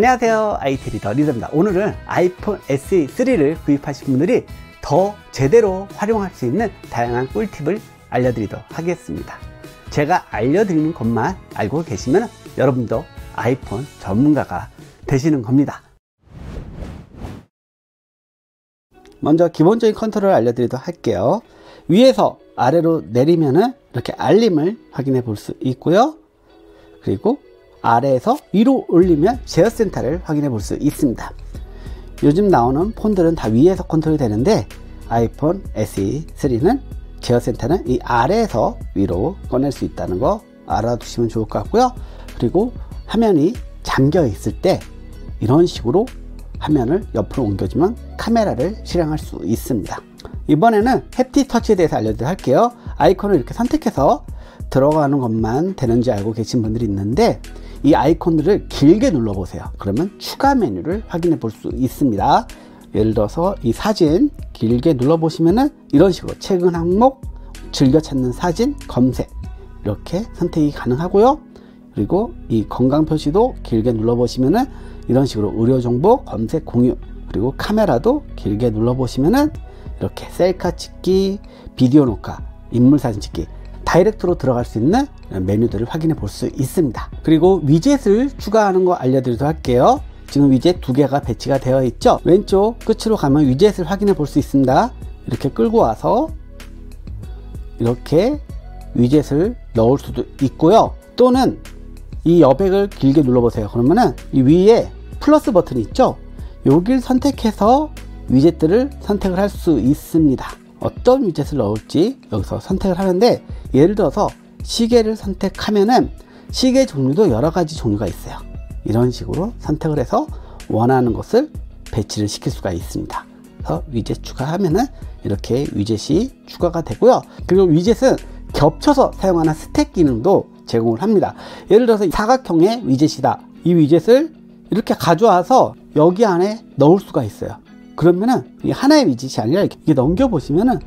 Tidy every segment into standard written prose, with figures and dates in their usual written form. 안녕하세요, IT리더 리더입니다. 오늘은 아이폰 SE3를 구입하신 분들이 더 제대로 활용할 수 있는 다양한 꿀팁을 알려드리도록 하겠습니다. 제가 알려드리는 것만 알고 계시면 여러분도 아이폰 전문가가 되시는 겁니다. 먼저 기본적인 컨트롤을 알려드리도록 할게요. 위에서 아래로 내리면은 이렇게 알림을 확인해 볼 수 있고요. 그리고 아래에서 위로 올리면 제어센터를 확인해 볼 수 있습니다. 요즘 나오는 폰들은 다 위에서 컨트롤이 되는데 아이폰 SE3는 제어센터는 이 아래에서 위로 꺼낼 수 있다는 거 알아두시면 좋을 것 같고요. 그리고 화면이 잠겨 있을 때 이런 식으로 화면을 옆으로 옮겨주면 카메라를 실행할 수 있습니다. 이번에는 햅틱 터치에 대해서 알려드리도록 할게요. 아이콘을 이렇게 선택해서 들어가는 것만 되는지 알고 계신 분들이 있는데 이 아이콘들을 길게 눌러 보세요. 그러면 추가 메뉴를 확인해 볼 수 있습니다. 예를 들어서 이 사진 길게 눌러 보시면은 이런 식으로 최근 항목, 즐겨 찾는 사진, 검색 이렇게 선택이 가능하고요. 그리고 이 건강 표시도 길게 눌러 보시면은 이런 식으로 의료 정보, 검색, 공유, 그리고 카메라도 길게 눌러 보시면은 이렇게 셀카 찍기, 비디오 녹화, 인물 사진 찍기 다이렉트로 들어갈 수 있는 메뉴들을 확인해 볼 수 있습니다. 그리고 위젯을 추가하는 거 알려드리도록 할게요. 지금 위젯 2개가 배치가 되어 있죠. 왼쪽 끝으로 가면 위젯을 확인해 볼 수 있습니다. 이렇게 끌고 와서 이렇게 위젯을 넣을 수도 있고요. 또는 이 여백을 길게 눌러 보세요. 그러면은 이 위에 플러스 버튼이 있죠. 여길 선택해서 위젯들을 선택을 할 수 있습니다. 어떤 위젯을 넣을지 여기서 선택을 하는데 예를 들어서 시계를 선택하면은 시계 종류도 여러 가지 종류가 있어요. 이런 식으로 선택을 해서 원하는 것을 배치를 시킬 수가 있습니다. 그래서 위젯 추가하면은 이렇게 위젯이 추가가 되고요. 그리고 위젯은 겹쳐서 사용하는 스택 기능도 제공을 합니다. 예를 들어서 사각형의 위젯이다. 이 위젯을 이렇게 가져와서 여기 안에 넣을 수가 있어요. 그러면은 이 하나의 위젯이 아니라 이렇게 넘겨보시면은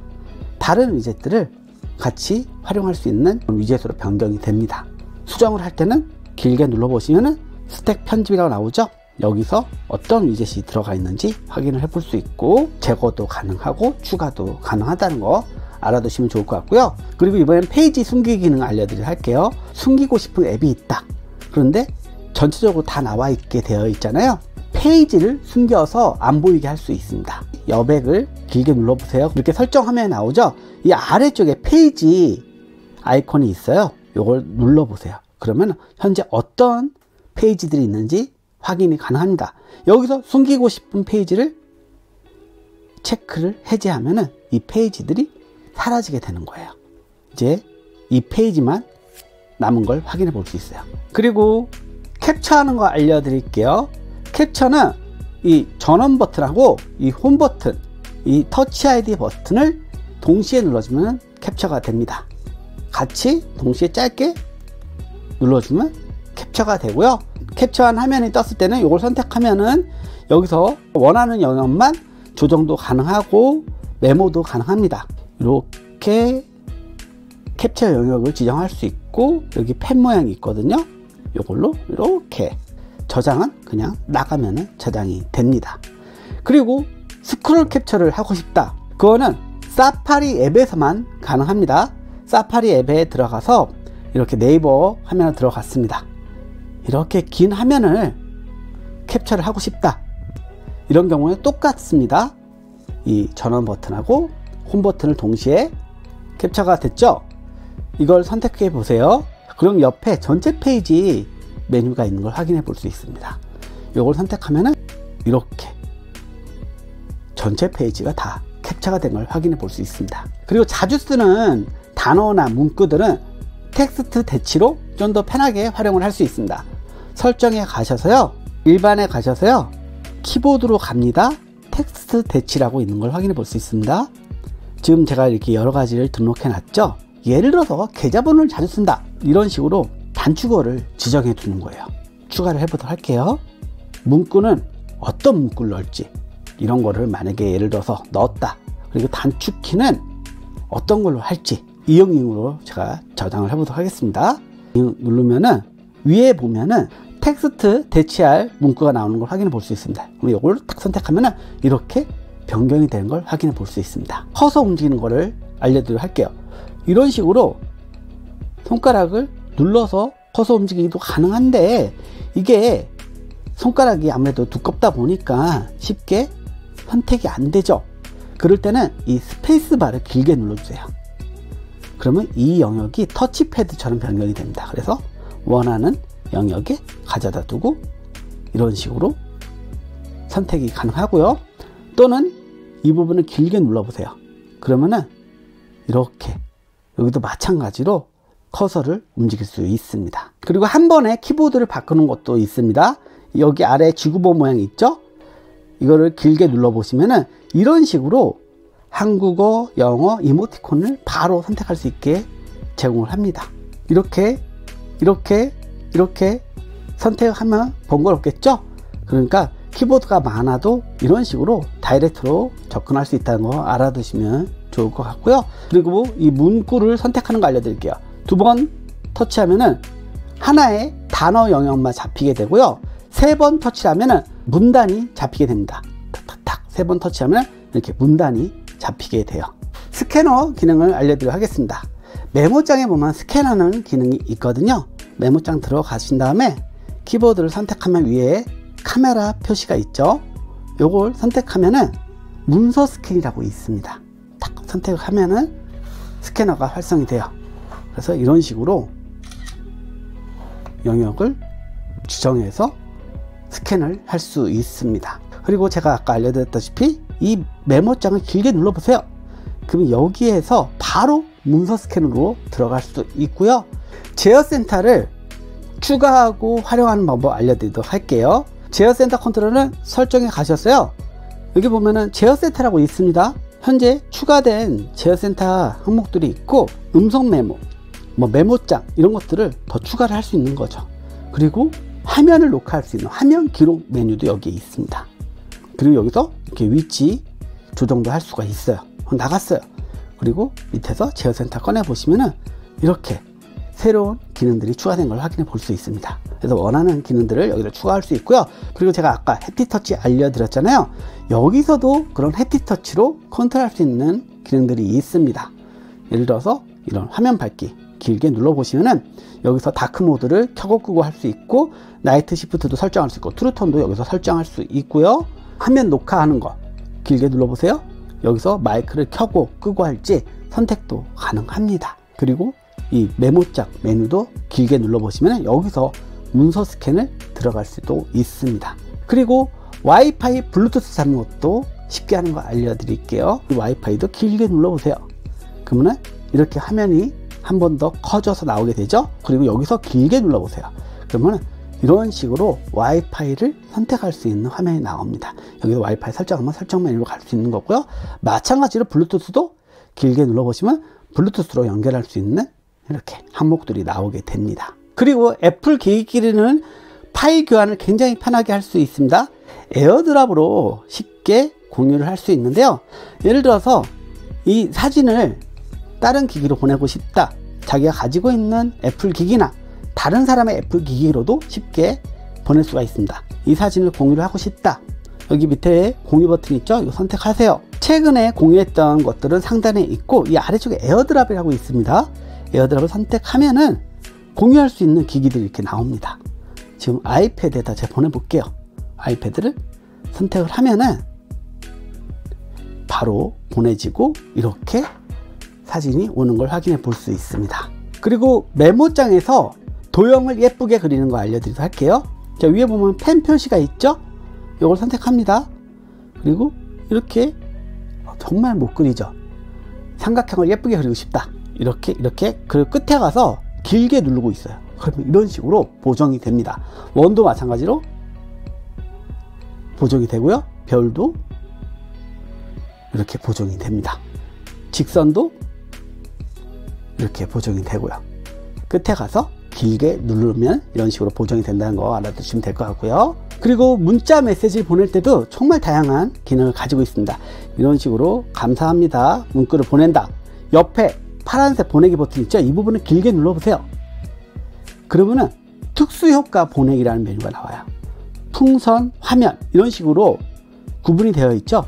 다른 위젯들을 같이 활용할 수 있는 위젯으로 변경이 됩니다. 수정을 할 때는 길게 눌러보시면은 스택 편집이라고 나오죠. 여기서 어떤 위젯이 들어가 있는지 확인을 해볼 수 있고 제거도 가능하고 추가도 가능하다는 거 알아두시면 좋을 것 같고요. 그리고 이번엔 페이지 숨기기 기능 알려드리도록 할게요. 숨기고 싶은 앱이 있다. 그런데 전체적으로 다 나와 있게 되어 있잖아요. 페이지를 숨겨서 안 보이게 할 수 있습니다. 여백을 길게 눌러보세요. 이렇게 설정 화면에 나오죠. 이 아래쪽에 페이지 아이콘이 있어요. 이걸 눌러보세요. 그러면 현재 어떤 페이지들이 있는지 확인이 가능합니다. 여기서 숨기고 싶은 페이지를 체크를 해제하면은 이 페이지들이 사라지게 되는 거예요. 이제 이 페이지만 남은 걸 확인해 볼 수 있어요. 그리고 캡처하는 거 알려드릴게요. 캡처는 이 전원 버튼하고 이 홈 버튼, 이 터치 아이디 버튼을 동시에 눌러주면 캡처가 됩니다. 같이 동시에 짧게 눌러주면 캡처가 되고요. 캡처한 화면이 떴을 때는 이걸 선택하면은 여기서 원하는 영역만 조정도 가능하고 메모도 가능합니다. 이렇게 캡처 영역을 지정할 수 있고 여기 펜 모양이 있거든요. 이걸로 이렇게 저장은 그냥 나가면 저장이 됩니다. 그리고 스크롤 캡처를 하고 싶다. 그거는 사파리 앱에서만 가능합니다. 사파리 앱에 들어가서 이렇게 네이버 화면에 들어갔습니다. 이렇게 긴 화면을 캡처를 하고 싶다. 이런 경우에 똑같습니다. 이 전원 버튼하고 홈 버튼을 동시에 캡처가 됐죠. 이걸 선택해 보세요. 그럼 옆에 전체 페이지 메뉴가 있는 걸 확인해 볼 수 있습니다. 이걸 선택하면은 이렇게 전체 페이지가 다 캡처가 된 걸 확인해 볼 수 있습니다. 그리고 자주 쓰는 단어나 문구들은 텍스트 대치로 좀 더 편하게 활용을 할 수 있습니다. 설정에 가셔서요, 일반에 가셔서요, 키보드로 갑니다. 텍스트 대치라고 있는 걸 확인해 볼 수 있습니다. 지금 제가 이렇게 여러 가지를 등록해 놨죠. 예를 들어서 계좌번호를 자주 쓴다. 이런 식으로 단축어를 지정해 두는 거예요. 추가를 해보도록 할게요. 문구는 어떤 문구를 넣을지 이런 거를 만약에 예를 들어서 넣었다. 그리고 단축키는 어떤 걸로 할지 이응이응으로 제가 저장을 해보도록 하겠습니다. 이응 누르면은 위에 보면은 텍스트 대체할 문구가 나오는 걸 확인해 볼 수 있습니다. 그럼 이걸 딱 선택하면 이렇게 변경이 되는 걸 확인해 볼 수 있습니다. 커서 움직이는 거를 알려드리도록 할게요. 이런 식으로 손가락을 눌러서 커서 움직이기도 가능한데, 이게 손가락이 아무래도 두껍다 보니까 쉽게 선택이 안 되죠. 그럴 때는 이 스페이스바를 길게 눌러주세요. 그러면 이 영역이 터치패드처럼 변경이 됩니다. 그래서 원하는 영역에 가져다 두고 이런 식으로 선택이 가능하고요. 또는 이 부분을 길게 눌러보세요. 그러면은 이렇게 여기도 마찬가지로 커서를 움직일 수 있습니다. 그리고 한 번에 키보드를 바꾸는 것도 있습니다. 여기 아래 지구본 모양 있죠? 이거를 길게 눌러보시면은 이런 식으로 한국어, 영어, 이모티콘을 바로 선택할 수 있게 제공을 합니다. 이렇게 선택하면 번거롭겠죠? 그러니까 키보드가 많아도 이런 식으로 다이렉트로 접근할 수 있다는 거 알아두시면 좋을 것 같고요. 그리고 이 문구를 선택하는 거 알려드릴게요. 두 번 터치하면은 하나의 단어 영역만 잡히게 되고요. 세 번 터치하면은 문단이 잡히게 됩니다. 탁탁탁 세 번 터치하면 이렇게 문단이 잡히게 돼요. 스캐너 기능을 알려드리도록 하겠습니다. 메모장에 보면 스캔하는 기능이 있거든요. 메모장 들어가신 다음에 키보드를 선택하면 위에 카메라 표시가 있죠. 요걸 선택하면은 문서 스캔이라고 있습니다. 탁 선택하면은 스캐너가 활성이 돼요. 그래서 이런 식으로 영역을 지정해서 스캔을 할 수 있습니다. 그리고 제가 아까 알려드렸다시피 이 메모장을 길게 눌러보세요. 그럼 여기에서 바로 문서 스캔으로 들어갈 수도 있고요. 제어 센터를 추가하고 활용하는 방법 알려드리도록 할게요. 제어 센터 컨트롤은 설정에 가셨어요. 여기 보면은 제어 센터라고 있습니다. 현재 추가된 제어 센터 항목들이 있고, 음성 메모, 뭐 메모장 이런 것들을 더 추가를 할 수 있는 거죠. 그리고 화면을 녹화할 수 있는 화면 기록 메뉴도 여기에 있습니다. 그리고 여기서 이렇게 위치 조정도 할 수가 있어요. 나갔어요. 그리고 밑에서 제어 센터 꺼내 보시면은 이렇게 새로운 기능들이 추가된 걸 확인해 볼 수 있습니다. 그래서 원하는 기능들을 여기를 추가할 수 있고요. 그리고 제가 아까 해티터치 알려드렸잖아요. 여기서도 그런 해티터치로 컨트롤할 수 있는 기능들이 있습니다. 예를 들어서 이런 화면 밝기 길게 눌러보시면은 여기서 다크 모드를 켜고 끄고 할 수 있고, 나이트 시프트도 설정할 수 있고, 트루톤도 여기서 설정할 수 있고요. 화면 녹화하는 거 길게 눌러보세요. 여기서 마이크를 켜고 끄고 할지 선택도 가능합니다. 그리고 이 메모장 메뉴도 길게 눌러보시면 여기서 문서 스캔을 들어갈 수도 있습니다. 그리고 와이파이 블루투스 잡는 것도 쉽게 하는 거 알려드릴게요. 와이파이도 길게 눌러보세요. 그러면 이렇게 화면이 한 번 더 커져서 나오게 되죠. 그리고 여기서 길게 눌러보세요. 그러면 이런 식으로 와이파이를 선택할 수 있는 화면이 나옵니다. 여기서 와이파이 설정하면 설정 메뉴로 갈 수 있는 거고요. 마찬가지로 블루투스도 길게 눌러보시면 블루투스로 연결할 수 있는 이렇게 항목들이 나오게 됩니다. 그리고 애플 기기끼리는 파일 교환을 굉장히 편하게 할 수 있습니다. 에어드랍으로 쉽게 공유를 할 수 있는데요. 예를 들어서 이 사진을 다른 기기로 보내고 싶다, 자기가 가지고 있는 애플 기기나 다른 사람의 애플 기기로도 쉽게 보낼 수가 있습니다. 이 사진을 공유를 하고 싶다, 여기 밑에 공유 버튼 있죠? 이거 선택하세요. 최근에 공유했던 것들은 상단에 있고, 이 아래쪽에 에어드랍이라고 있습니다. 에어드랍을 선택하면은 공유할 수 있는 기기들이 이렇게 나옵니다. 지금 아이패드에다 제가 보내볼게요. 아이패드를 선택을 하면은 바로 보내지고 이렇게 사진이 오는 걸 확인해 볼 수 있습니다. 그리고 메모장에서 도형을 예쁘게 그리는 거 알려드리도록 할게요. 자, 위에 보면 펜 표시가 있죠? 이걸 선택합니다. 그리고 이렇게 정말 못 그리죠? 삼각형을 예쁘게 그리고 싶다. 이렇게 그리고 끝에 가서 길게 누르고 있어요. 그러면 이런 식으로 보정이 됩니다. 원도 마찬가지로 보정이 되고요. 별도 이렇게 보정이 됩니다. 직선도 이렇게 보정이 되고요. 끝에 가서 길게 누르면 이런 식으로 보정이 된다는 거 알아두시면 될 것 같고요. 그리고 문자 메시지 보낼 때도 정말 다양한 기능을 가지고 있습니다. 이런 식으로 감사합니다 문구를 보낸다, 옆에 파란색 보내기 버튼 있죠? 이 부분을 길게 눌러보세요. 그러면은 특수효과 보내기라는 메뉴가 나와요. 풍선, 화면 이런 식으로 구분이 되어 있죠.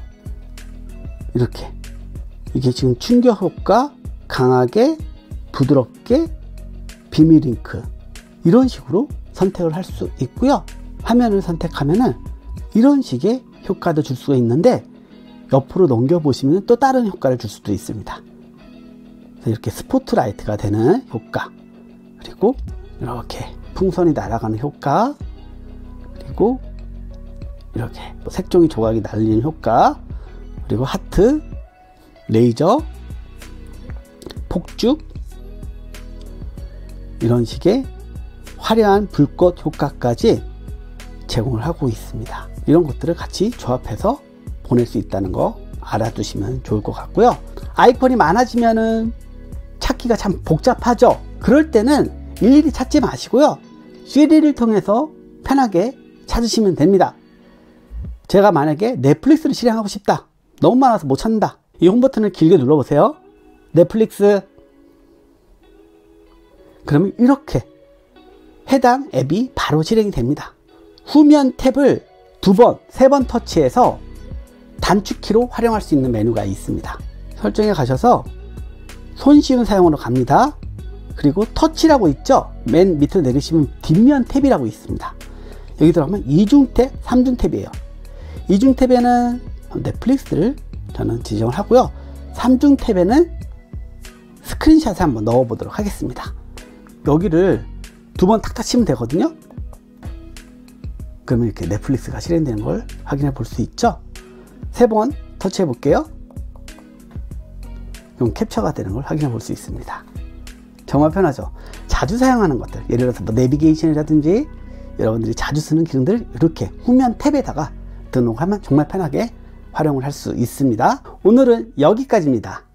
이렇게 이게 지금 충격효과, 강하게, 부드럽게, 비밀링크 이런 식으로 선택을 할 수 있고요. 화면을 선택하면은 이런 식의 효과도 줄 수가 있는데 옆으로 넘겨 보시면 또 다른 효과를 줄 수도 있습니다. 그래서 이렇게 스포트라이트가 되는 효과, 그리고 이렇게 풍선이 날아가는 효과, 그리고 이렇게 색종이 조각이 날리는 효과, 그리고 하트, 레이저, 폭죽 이런 식의 화려한 불꽃 효과까지 제공을 하고 있습니다. 이런 것들을 같이 조합해서 보낼 수 있다는 거 알아두시면 좋을 것 같고요. 아이콘이 많아지면은 찾기가 참 복잡하죠. 그럴 때는 일일이 찾지 마시고요, 시리를 통해서 편하게 찾으시면 됩니다. 제가 만약에 넷플릭스를 실행하고 싶다, 너무 많아서 못 찾는다, 이 홈 버튼을 길게 눌러 보세요. 넷플릭스. 그러면 이렇게 해당 앱이 바로 실행이 됩니다. 후면 탭을 두 번, 세 번 터치해서 단축키로 활용할 수 있는 메뉴가 있습니다. 설정에 가셔서 손쉬운 사용으로 갑니다. 그리고 터치라고 있죠. 맨 밑으로 내리시면 뒷면 탭이라고 있습니다. 여기 들어가면 이중탭, 3중탭이에요. 이중탭에는 넷플릭스를 저는 지정을 하고요. 3중탭에는 스크린샷을 한번 넣어 보도록 하겠습니다. 여기를 두 번 탁탁 치면 되거든요. 그러면 이렇게 넷플릭스가 실행되는 걸 확인해 볼 수 있죠. 세 번 터치해 볼게요. 그럼 캡처가 되는 걸 확인해 볼 수 있습니다. 정말 편하죠. 자주 사용하는 것들, 예를 들어서 뭐 내비게이션이라든지 여러분들이 자주 쓰는 기능들 이렇게 후면 탭에다가 등록하면 정말 편하게 활용을 할 수 있습니다. 오늘은 여기까지입니다.